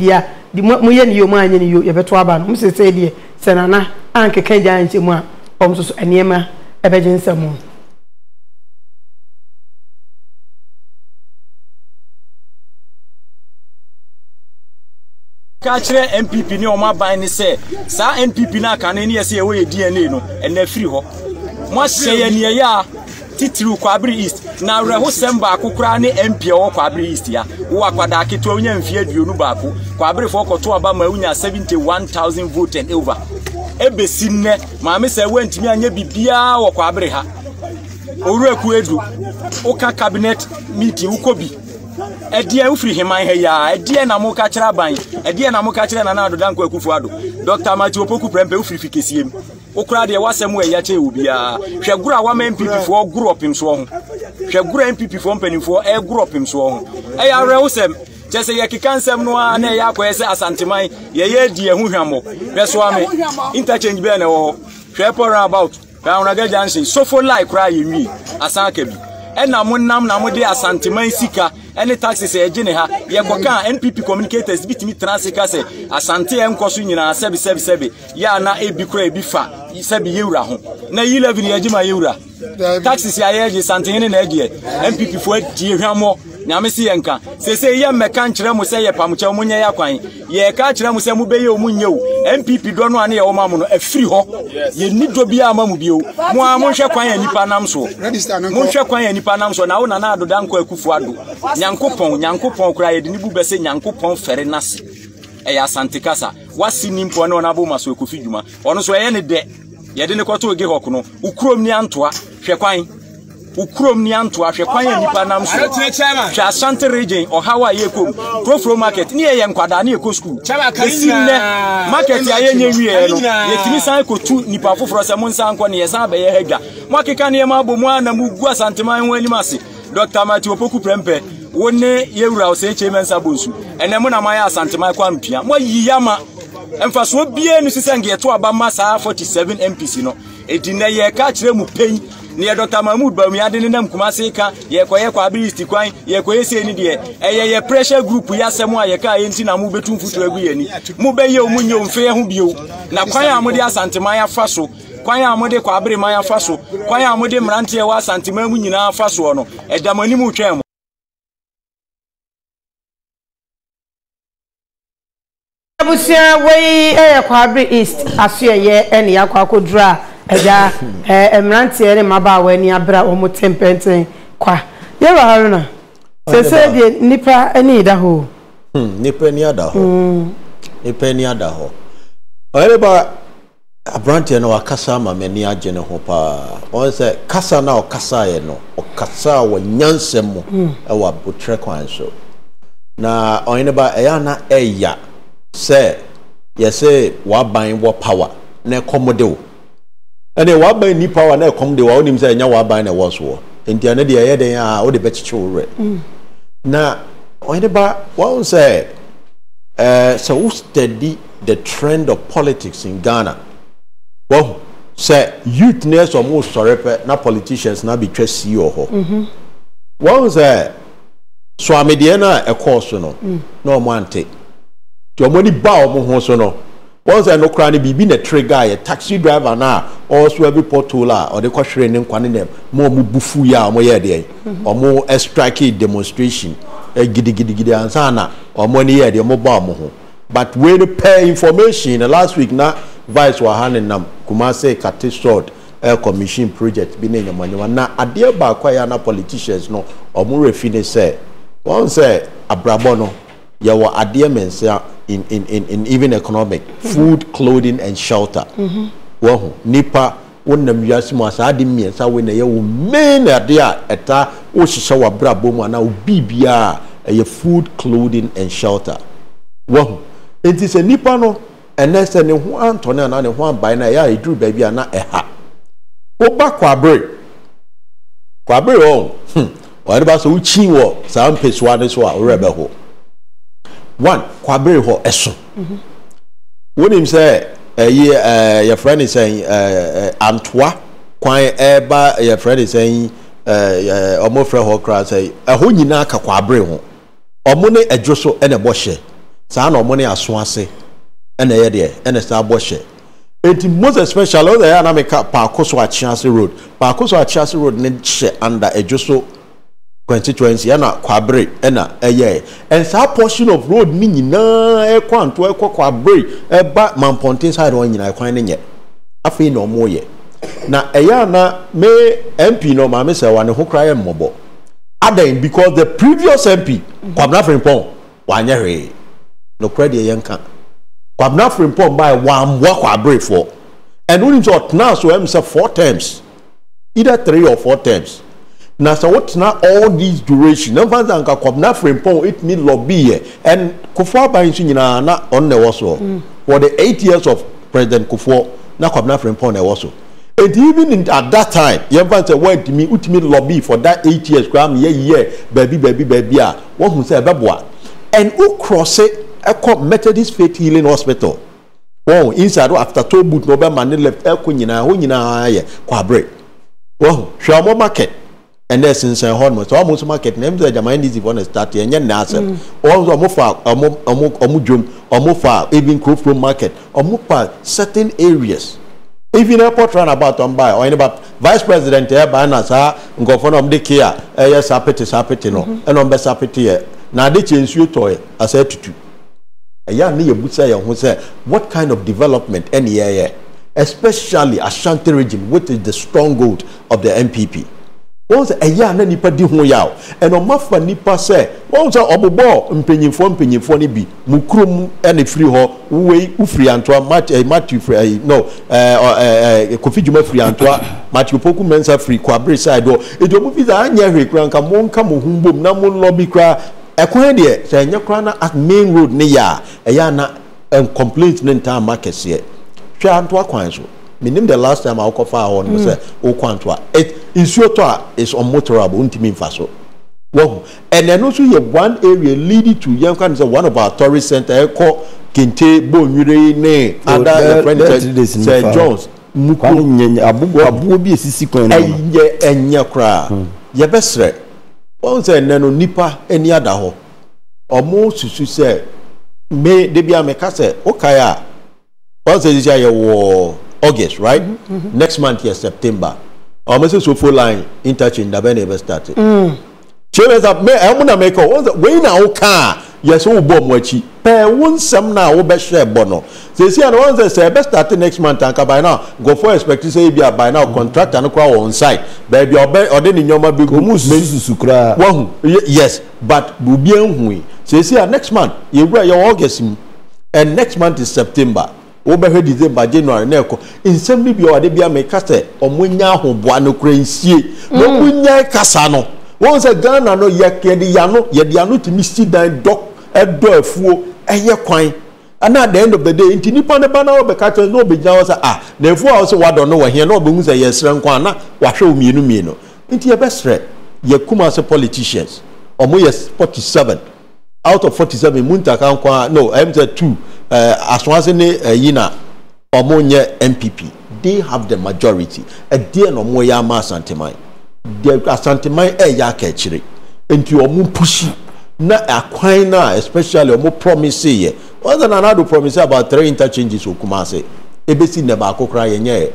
Dia di muye ni yoma anye ni yo yebeto aba no mse se die senana anke kanja anche mu a omsoso enema ebejinsamu kachre NPP ni oma ban ni se sa NPP na kanani ni se we DNA no ena firi ho mo seye ni ya titiru kwabri east na reho semba kokura ne MP wo kwabri east ya wo akwada aketo onya mfie aduonu baako kwabri fo koto aba ma unya 71000 vote and over ebesi nne ma me se wantimi anya bibia wo kwabri ha oruaku edu oka cabinet meeting ukobi edie ufiri heman heya edie na mo ka kira ban edie na mo ka kira na na do danko akufu ado Dr. Matthew Opoku prempe ufiri fikesiem okura de wasemu eya che obia hwegura wa MPP fo guru opim so ho hwegura MPP fo mpanimfo e guru opim so ho eya rewsem chese ye kikansem no a na eya kwese asanteman ye ye die huhwamo beso ame interchange be na wo hwepo about na unaga jansi sofo like kura ye nwi asanka bi e na mo nam na mo de asanteman sika any taxes e gene ha ye koka NPP communicators bitimi transika se asante enko so nyina sebi ya na ebikura ebifa sebi yeura ho na yi level ye gima yeura taxes ya ye santene na age NPP fo die hwamo nyame se yenka sese ye meka nkyere mo se ye pamche mo nya yakwan ye ka kyere mo se mo beye o munye o NPP do no ane ye wo ma mo no afiri ho ye nido bia ma mo bio mo a mo hwe kwan anipa nam so mo hwe kwan anipa nam so na wo na na adoda nko akufu ado nyankopon kra ye de ni bu bese nyankopon fere nase e asante kasa wasi nimpo na onabu maso akufu dwuma ono so ye ne de ye de ne kwato oge hok no ukrom ni antoa hwe kwan ukrom ni antoa hwe kwan anipa nam so hwa asante region o hawa ye kom pro from market ni ye nkwada na eko school sinne market ya ye nyewie no ye timi san ko tu nipa foforo se mo nsan ko ne ye san be ye haga mo akeka ne ma bo mu anamu gu asante man wani mase Dr. Matthew Opoku prempe wone yewura ose chairman sabonsu ene mo na man asante man kwa mpia mo yiyama emfaso bie nu sisange eto aba masa 47 MPC no edina ye ka kire mu pen ne Dr. Mahmoud Bawumi ade ne nam kumase ka ye koye kwa ability kwan ye koye se ni de eye ye pressure group ya semu a ye ka enti na mu betu mfutu aguye ni mu be ye omunye omfe ho bio na kwan amode asante man afa so kwan amode kwa abere man afa so kwan amode mrantie wa asante man mu nyina afa so no edamani mu twem busia wey e kwabri east asue ye ene yakwakodra eja emrantie ne mabawa ani abra omotempenten kwa ye waruna sese die nipa ani da ho nipa ni ada ho oreba abrantie no akasa ma mani agye ne ho pa on se kasa na okasa ye no okasa wo nyansem e wa botre kwan so na oneba eya na eya say yes say waban wo power na komodo and waban ni power na komodo wa onim say nya waban na wo so ntia na de ye den a wo de be chichewre na when ba won say so who study the trend of politics in Ghana well say youthness or most sorry na politicians na be twese yo ho won say so amedie na e course no no mo ante your money bow no. Once I know cranny be being a trade guy, a taxi driver now, also every portola or the question name quanin more bufuya moya day or more a strike demonstration, a giddy ansana or money a more bomb. But when you pay information last week now, Vice Wahanenam Kumase Kati Sword Air Commission project being a manual now a dear backwana politicians no or more refine say. One say a brabono. Your adherence in even economic food, clothing, and shelter. Wow, Nipa, one of your smas, I didn't mean, so when a woman are there at a Oshawa Braboma now BBR, a food, clothing, and shelter. Wow, it is a Nipano, and that's a new Anton and one by Naya, drew baby and not a hat. Oh, back Quabre Quabre, oh, what about so chiwo? Some piss one is what rebel hole. One kwabere ho eso when him say your friend is saying antwa kwan eba your friend is saying omo friend ho kra say ho nyina ka kwabere ho omo ne edwo so ene bo hye San or money as Swansea, and a idea, and a star boshe. It most especially all the Anamica Parkoswa Chancery Road. Parkoswa Chancery Road needs under a Joso constituency, and a quabre, and a year. And some portion of road meaning a quant to a quabre, a Batman Pontin's hide on in a quining yet. I feel no more yet. Now, a yana may MP no mammy say one who cry and mobile. Then because the previous MP, Kwabena Frimpong, Wanyere, no credit yanka. Kwabena Frimpong by one walk or brave for. And only short now so himself 4 terms, either 3 or 4 terms. Now, so what's now all these duration? No fans and Kwabena Frimpong, it means lobby and Kufuor by Insinana on the Warsaw for the 8 years of President Kufuor. Now, Kwabena Frimpong also. And even at that time, Yamfans went to me, ultimate lobby for that 8 years, gram, yeah, baby, ah, what who said, Babwa. And who cross it, I call Methodist Faith Healing Hospital. Oh, inside after 2 boot, no man left Elkunina, Winina, Quabre. Oh, Shamo Market. And there's in San Hormuz, almost market names that the mind is one starting, and yan Nasa, also Mofa, Omujum, Omofa, even Crofroom Market, Omupa, certain areas. If you airport run about on by or any about vice president here by Nasa and go for the care, yes, happy, no, and on best happy. Now they change you to as a to a young near Butsaya who said, what kind of development any year, especially Ashanti region, which is the stronghold of the NPP. Once a young nipa di hoyao, and on Mafa nipa say, once a obobo, and penny phony be, mukrum, and a free ho, way, ufri antoa, match a Matthew free, no, confiduma free antoa, Matthew Poku mensa free, quabri side door. It will be the Anyari cranka, monka, mumbum, namun lobby cra, a quendia, Sanyakrana at main road near, a yana, and complete ninta markets here. Shantua quanzo. Meaning the last time I called on was O Quantua. It is your tour is on motorable, Untimin Faso. Wow, and then also you have one area leading to Yankan is one of our tourist center called Kinte Bonure, and I friend Sir Jones. Mukun Abu be Sisico and Yakra. Your best threat. Once a nano nipper, any other ho. Or most, she said, may they be a mecasse, Okaya. Once a year war. August, right? Next month here, September. Our Mrs. Sofo line interchange that when ever started. Children up, I'm gonna make a when our car, yes, oh, bomb watchy. Pair one some now, best share bono. They say, and once they say, best starting next month, and by now, go for expect to say, by now, contract and crowd on site. Baby, or then in your mobile, yes, but Bubian, they say, next month, you wear your August, and next month is September. Over December, January, Nelco. In some people, I did be a macaster or Munya who won Ukraine sea. No Munya Casano. Once a gun, I know Yakediano, Yadiano to Misty Dine Dock, a door fool, and your coin. And at the end of the day, in Tinipana Banner, the catcher, no be jealous. Ah, therefore, also, what don't know here, no boons, a yes, Rankwana, what show me no meno. Into your best threat, your Kumas politicians, or Moyas 47. Out of 47, Munta Kankwa, no, MZ2. Aswazene Yina Omonye MPP, they have the majority. A dear no more Yama Santemai. There are Santemai Yakachiri. And to Omu Pushi, na Aquina, especially Omu Promise ye. Other than another promise about 3 interchanges Okumase. Ebesi Nebako crying ye.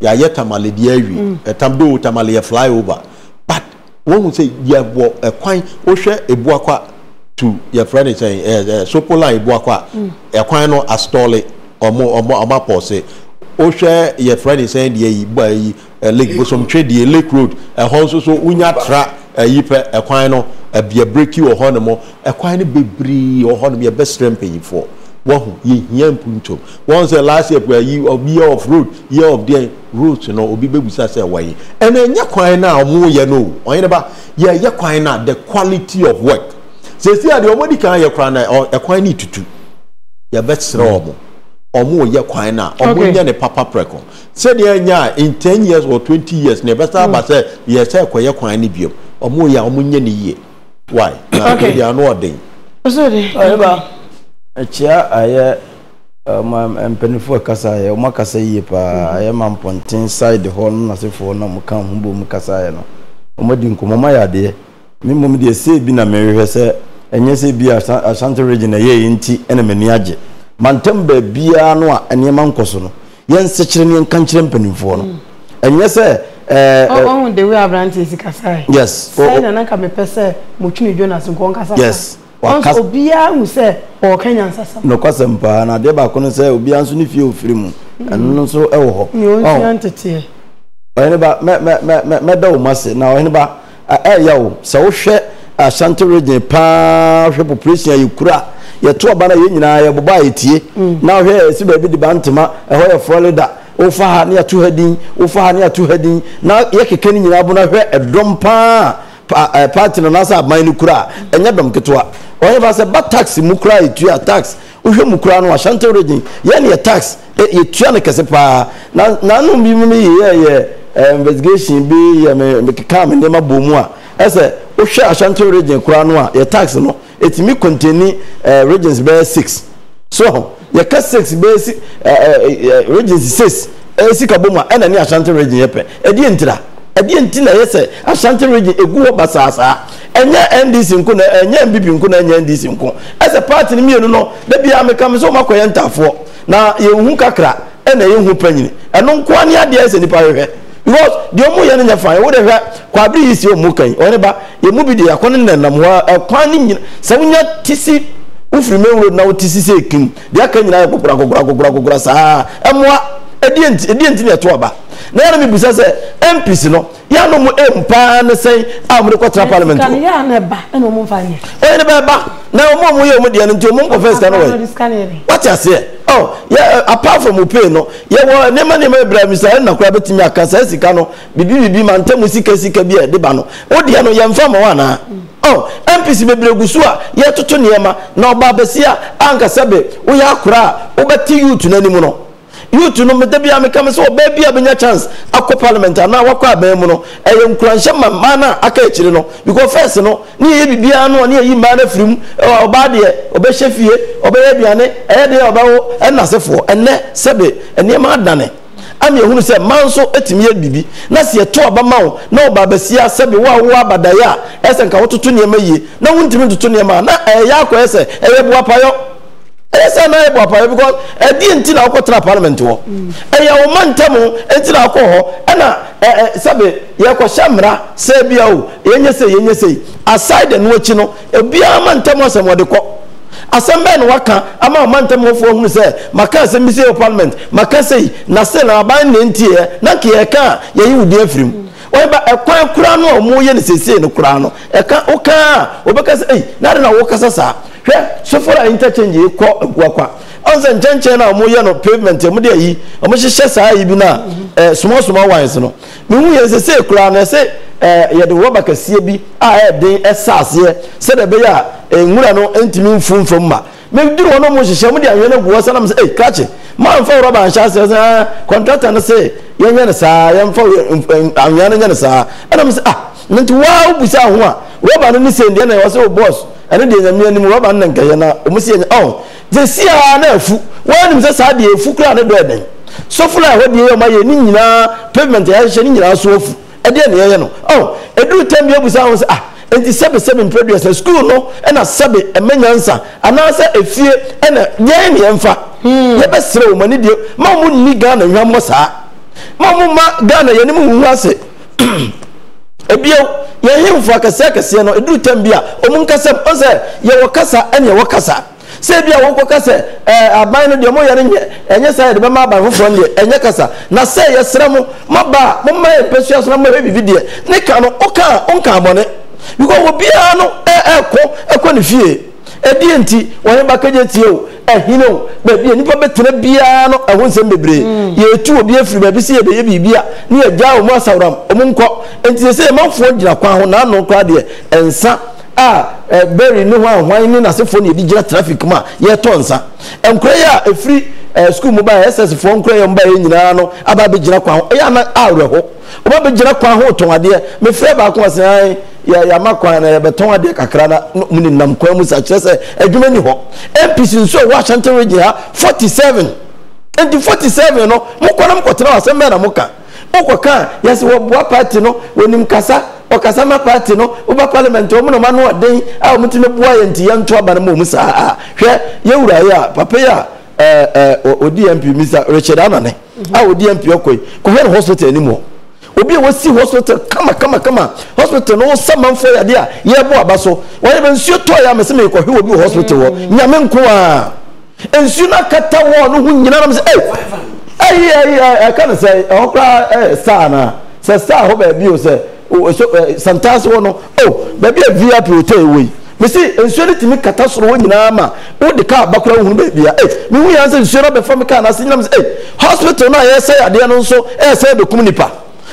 Ya yet Tamale Diary, a Tambu Tamale flyover. But one would say, ye were a quine, Osha, a Buakwa. To your friend is saying, Sopola Ibuakwa, a quino astole or more posse. Osha, your friend is saying, ye by a lake bosom trade, ye lake road, a horse so unya trap, a yipper, a quino, a beer break you or honamo, a quino bebri or honor your best strength paying for. One ye yam punto. Once the last year where you of year of road, year of the roads, you know, be babysat away. And then your quina more ye know, or about ye quina, the quality of work. Say, see, I don't want to carry your crana or a quine to do your best robo or more your quina or more than a papa preco. Said, yeah, in 10 years or 20 years, never start by saying, yes, I quire quinibium or more your munion ye. Why? Okay, you are no day. A chair, I am penny for Casaya, Macasay, I am on Pontin side the horn as if one of Macam Humbo Macasayano. Omadin Kumaya, dear. Me mum de say been a merry, enye se bia Ashanti region ye enti ene maniage mantamba bia no a ene mankoso no yen sekyere ne kankyere mpanimfo no enye se oh the way abrante sikasai yes say na nka me pese motwini Jonas nko nka sasa yes obia hu se o Kenyan sasa no kwasempa na de ba ko no se obia nso ne fie ofiri mu eno nso ewo ho o ntete ene ba me da o mase na ene ba ayawo se wo hwe Ashanti region pa hwe population yikura yeto ba na yenyina ye boba yetie na hwe se ba bi di bantema eho ye follower ofa ha ne ato hadin ofa ha ne ato hadin na ye keke ni nyina bo na hwe edom pa party no na sa man ni kura enya dom ketoa oye ba se ba tax mu kura yetua tax ohwe mu kura no Ashanti region ye ne tax yetua ne kese pa na no bi mi ye investigation bi ye me kekam ne mabomu a ese ohwe Ashanti region kura no a ye tax no etimi contain regions by 6 so ye ka 6 base regions 6 esika boma ena ni Ashanti region yepe edi entira yese Ashanti region eguwo basasa enye NDC nko na enye NPP nko na enye NDC nko ese party ni mienu no da bia meka me so makoye ntafo na yehu kakra ena yehu panyini eno nko ani ade ese nipa hwe because de omu ye ne fine wo de hwe kwabri isi omu kan one ba ye mu bi de yakon nenam ho kwani nyina se wonya tisi ufiri mewu na wotisi se kim de aka nyina kokura sa emwa edi enti ne to aba na yana mi busa se MPs no ya no mu empa ne sei amre kwatra parliament kan ya na ba na mu mfanye e ne ba na mu ye mu de ne nti mu ko first na we what you say oh yeah apart from pay no ye wo ne ma Ibrahim say na kura betimi aka say sika no bibi ma ntamu sika bi e de ba no wo de no ye mfa ma wana oh MPs bebregusu a ye toto ne ma na oba besia anka sebe wo ya kura obeti youth na ni mu no youth no medebia me kam so baby abenya chance akọ parliament na wakọ aban mu no eyem kranhye mama na aka ekire no because first no na ye bibia no na ye ma na firim oba de obehye fie obeye biane eyede obawo enasefo enne sebe enne ma adane ami ehunu se manso etimi ye bibi na se to oba mawo na oba basia sebe wawo abadaya ese nka wototo ne ma yie na wontimi toto ne ma na eya akọ ese eye bua payo ese na ebo apa because edi nti na okotra parliament wo eya o mantamu nti na akoho na sabe ye kwashamra se bia o yenye sei aside no achi no ebia mantamu asem wode ko asembe no waka ama mantamu ofo hunu se maka asem se parliament maka sei na se na aban ne nti e na ke ye ka ye yudi afrim oba ekwan kura no omoye ne sesei ne kura no eka oka obeka sei na re na wo kasa sa so for interchange ko agwakwa onse ncheche na mo ye no pavement mo de yi mo hihye saa yi bi na small wines no me hu ye se se kura na se ye de wo bakasie bi a e den esase se de be ya enwura no entimi mfumfum ma me duro no mo hihye mo de anwe na guo sana me se krache ma nfa roba ansha se contractor no se ye nwe na saa ye nfa anwe na nwe na saa ana me se ah nti wa obu saa ho a roba no ni se ndie na ye se o boss ene de nyamia ni roba na nka ye na omusie oh je si a na afu wani mse saa de afu kra na do eden so fula ho de ye ma ye ni nyina pavement ya hye ni nyina so afu e de ne ye no oh eduru tembi obusa ho se ah enti sebe producer school no ena sebe emenyansa ana se efie ena ye ne mfa ye be sere o mani de ma mu ni Ghana hwammo saa ma mu ma Ghana ye ni mu hu ase ebio ye hemfo akase no eduru tembia omunkase onse ye wokasa ene wokasa se bia wokokase aban no de mo yare nye enye side be ma aban fofo nye enye kasa na se ye sere mo maba mo ma pesua so na mo be bibi de ne ka no onka abone because obia no eko ne fie edi enti woni bakaje tie o ehino ba bia nipa betena bia no ehonsem bebre ye tu obi afiri ba bi se ye be bibia ne ye gya o mu asawram omunko enti se manfo gira kwa ho na no kwa de ensa berry no hwan ni na sefo ne bi gira traffic ma ye tonsa enkora ya afiri school mobile ss fo enkora ye mba ye nyina no aba be gira kwa ho ya na aweho oba be gira kwa ho tonade me frɛ ba ko asan ya makwa na ya beton ade kakra na muni nam kwa mu sa kire se adwuma ni ho MPC nso wa Ashanti region ha 47 and 47 no mukwa na mkotena asem na muka okwa kan yes wo boa party no wonim kasa okasama party no uba parliament o mu no ma no den a o mutime bua ye nti ye nto aba no mu saa hwe ye wura ye a papa ya odmp mr Richard Anane a odmp okoy ko hwe hospital ni mo obi e wosi hospital kama hospital no sama mfo ya de a ye bo aba so wo ye bensuo to ya me se me ko hwe obi hospital wo nyame nko a ensuo na kata wo no hu nyina na me se I can't say okra sana se star ho ba bi o se sometimes one oh baby a VIP hotel we me see ensure timi kata soro nyina ma wo de ka bakura hu baby eh me hu yan se ensure be form ka na se nyam hospital na ye say ade no so eh say be kum nipa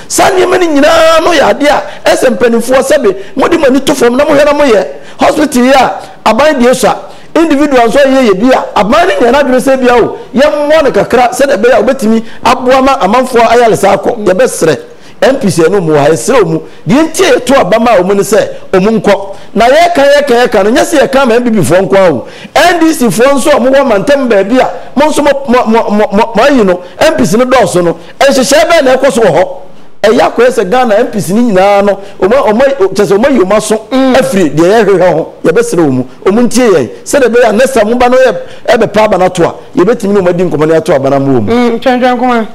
sanye me nyina no ya ade a esempanifo se be modi mani to form na mo hera mo ye hospital ya aban de so individual so ye bia aban ni na dwe se bia o ye mo ne kakra se de be ya obetimi aboa ma amanfo ayale sa akọ ye be sere MPC no mu ha sere mu de ntie to abama omu ne se omu nko na ye kan no nyese ye kan ma MPP fo nko awu NDC fo nso omu wo mantem ba bia mo nso mo yi no MPC no do so no ehyehyɛ be na ekoso ho eya ko ese Ghana MPC ni nyina no omu chese omu yi omu so afiri de ye hwehwe ho ye be sere omu ntie ye se de be ya nesta mu ba no ye e be pa ba na to a ye betimi no madi nkomo ne to abana mu twentwen koma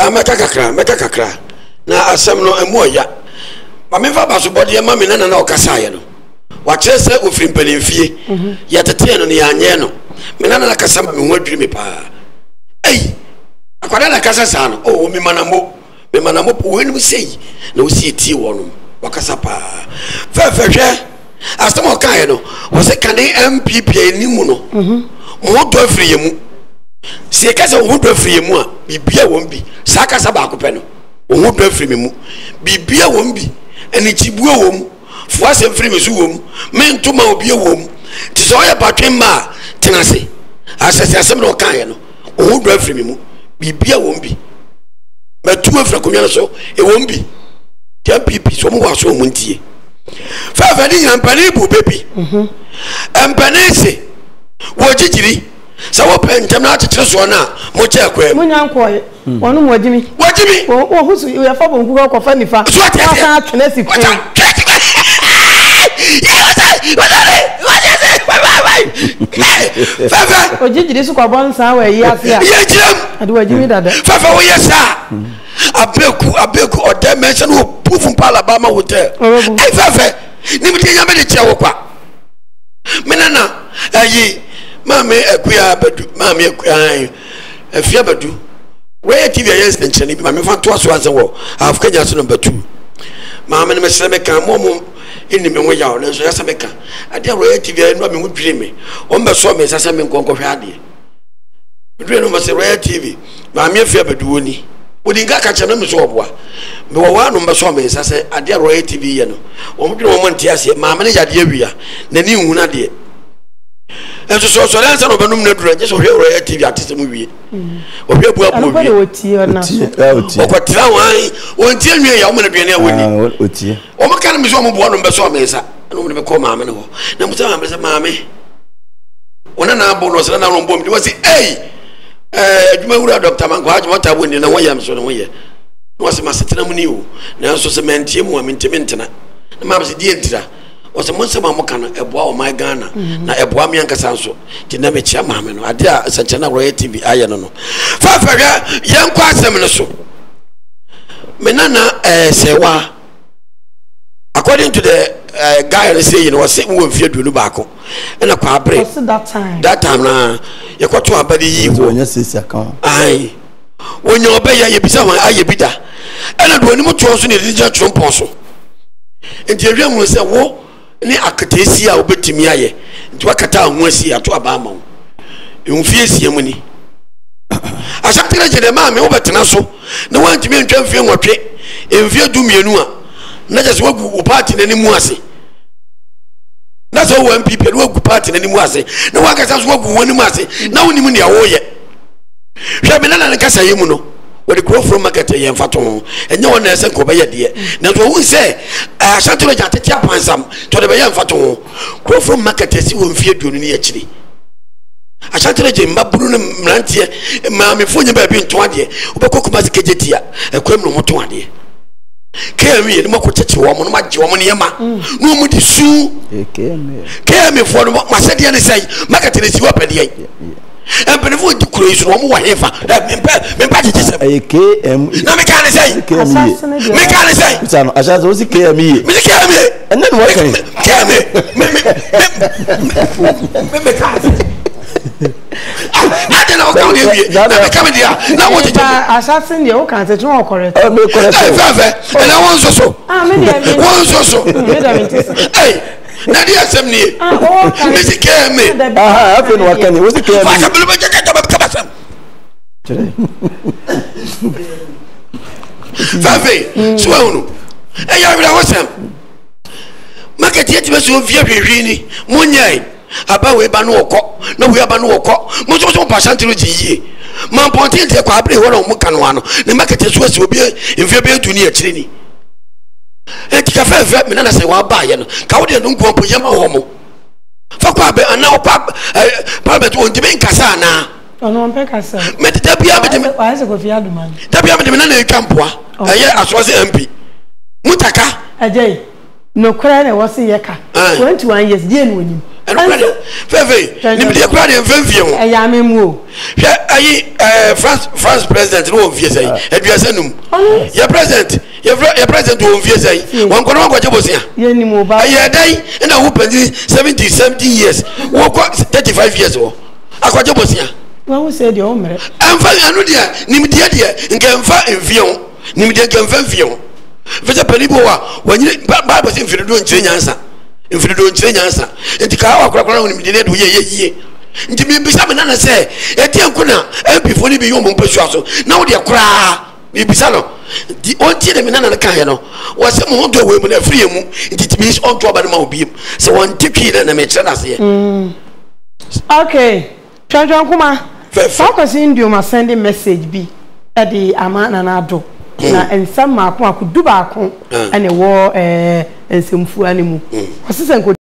Ameka kakra. Na asem no emoya. Ma me fa baso body ma me na na okasaye no. Wa kyerese ofiri mpanimfie. Ya tete no ne anye no. Me na na kasa ma me ho adwiri me pa. Ei. Akwada na kasa sa no. Oh me manamo. Me manamo po enu sei. Na o sie ti wono. Wa kasa pa. Fefehwe. Asem okaye no. Wo se kan MPP ni mu no. Mo do afiri yemu. Si ekasa wo do afiri mu a bibia won bi saka sa ba ko pe no wo do afiri mu bibia won bi eni chibuo won fo asem firi me su won me ntuma obi won ti so ye batwen ma tenase asese asem no kan ye no wo do afiri mu bibia won bi metu afiri ko nyane so e won bi ti pipi so mo wa so mo ntie fa fa ni yampani bu bebi empani se wo jijiri sawo pentem na atitire so na mo chekwe mo nyankoye wonu mo adimi wajimi wo husu ya fa bonku ko fa nifa so ta kan twene si ko ya wajase wai fafa ojijiri su ko bon san we yi afia ye jiram adu wajimi dada fafa wo yesa abeku ode mention wo pufun pala ba ma hotel ai fafa ni mi tenya me de chewo kwa menana ayi Mammy, a queer, but mammy, a crying, a fear, but do. Where TV is in Cheney, my father to us once a war. I've got just number two. Mamma and Miss Rebecca, Momo in the Moya, and Sasameka. I dare where TV and Mammy would dream me. On the swamp is Sasaman Congo Hadi. Between us, a rare TV, Mammy, a fear, but do any. Would you catch a number of war? But one number swamp is I said, I dare where TV, and one tears, Mamma is at Yavia, the new one idea. And so, that's an open room, just where TV artists movie. Or people won't tell me I'm going to be near with you. Oh, my kind of one and call Mamma. No, Mammy. When an album was an album, it was a Doctor Manquad, what I win in a way I'm so aware. Was my sitting new. Now, so the man Tim, I mean, Timintina. The Mamma's dear. Was a monster Mamacana, a boy, my Ghana, na a boy, Mianca Sanso, Dinamic Chaman, I dare such an TV, I don't know. Fafaga, young Quasaminaso Menana, Sewa. According to the guy I say, you know, same woman feared to Lubaco, and a car break. That time, you got to a buddy when your sister come. Aye, when you obey, you be someone, I be that. And I don't want to also need a Trump also. And the real one said, Whoa. Ni akatesia obetimi aye nti wakata ho asia to abama wo emfie asia mu ni asakira je de maame obetena so na wantimi entwa mfie nwotwe emfie dumienu a na je so wagu party na ni mu ase na so wo MPP na wagu party na ni mu ase na wakasa so wagu woni mu ase na woni mu ne awo ye hwe me na nkasa yemu no wodi grow from market ye mfato enye wona ese ko be ye de na so won say asantolo jatete apansam to de be ye mfato grow from market esi won fie duonu ne akiri asantolo je maburu ne mrantie ma me fonye ba bi ntoade obekokoma sikejetia ekwem no motoade Kemi no makoteche wo mo no magye wo ne ma no mu di su kemi fo no ma se de ne sai market ne si wo pedi ai en benefo di kuro isu wo mo wa hefa me pa je se kemi na me ka ne sai me ka ne sai tsano acha zo si kemi me kemi and then what kemi me ka I don't know how you come here. Now, what I assassin you can't correct. And I want so. Hey, Nadia Semni. Oh, Missy came in. I have been working. It was the clear. I can't believe Abawe banu okọ na we banu okọ mo so percent no jiye man ponti nte kwa abre ho na mo kanu ano ne market so asi obi mfie be duni a kire ni e ti ka fa fa me na se wa ba ye no ka wo de no nko po yema ho mo fa kwa be ana o pa pa be to ndimi nkasa na ono mpe kasa me ti tabia me ti wa se ko fi aduman tabia me ti na na e kampoa aye asoase mp mutaka ajai no kura na wo se yeka 21 years die no nyim France president no vie say eduasanum your president your president won vie say won ko no kwaje bosia ye ni mo ba aye dai na who 70 years won ko 35 years wo akwaje bosia won say the omre enfa anu dia nim dia dia ngemfa envion nim dia ngemfa envion veza peliboa wanyire ba bosia mfiredo ntirenyansa if you don't change answer, and the car crowd in the ye. And to be Bissamana say, Etian Kuna, and before you be human persuasion, now they are cry. Bisano, the old Tianana Cayano was some other women a free moon, it means on top of the mobile. So one ticket and a match. Okay, Chanjan Kuma, focusing you must send a message be at the Aman and Ado, and some Mark could do back and a war. And some fool animal.